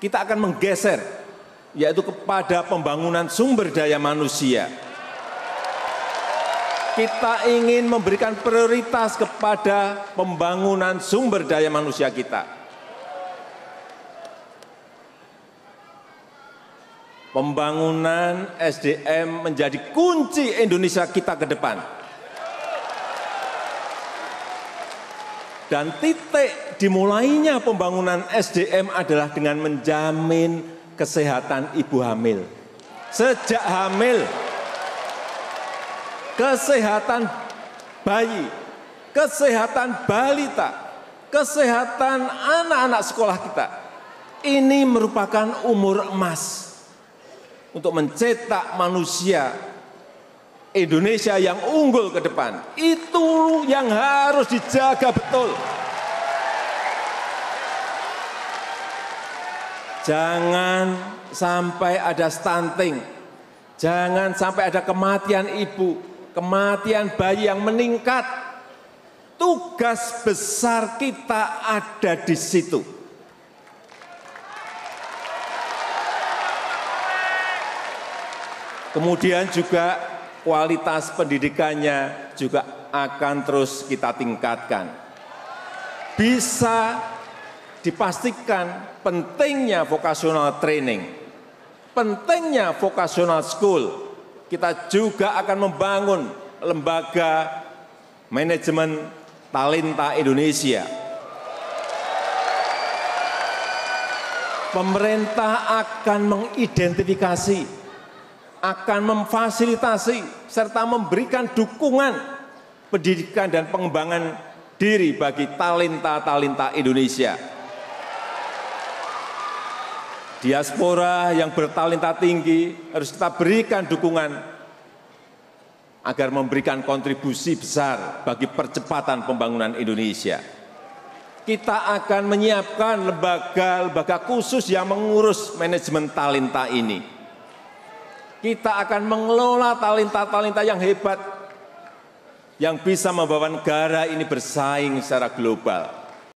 kita akan menggeser, yaitu kepada pembangunan sumber daya manusia. Kita ingin memberikan prioritas kepada pembangunan sumber daya manusia kita. Pembangunan SDM menjadi kunci Indonesia kita ke depan. Dan titik dimulainya pembangunan SDM adalah dengan menjamin kesehatan ibu hamil. Sejak hamil, kesehatan bayi, kesehatan balita, kesehatan anak-anak sekolah kita. Ini merupakan umur emas untuk mencetak manusia Indonesia yang unggul ke depan. Itu yang harus dijaga betul. Jangan sampai ada stunting, jangan sampai ada kematian ibu, kematian bayi yang meningkat. Tugas besar kita ada di situ. Kemudian juga kualitas pendidikannya juga akan terus kita tingkatkan. Bisa dipastikan pentingnya vocational training, pentingnya vocational school. Kita juga akan membangun lembaga manajemen talenta Indonesia. Pemerintah akan mengidentifikasi, akan memfasilitasi serta memberikan dukungan pendidikan dan pengembangan diri bagi talenta-talenta Indonesia. Diaspora yang bertalenta tinggi harus kita berikan dukungan agar memberikan kontribusi besar bagi percepatan pembangunan Indonesia. Kita akan menyiapkan lembaga-lembaga khusus yang mengurus manajemen talenta ini. Kita akan mengelola talenta-talenta yang hebat, yang bisa membawa negara ini bersaing secara global.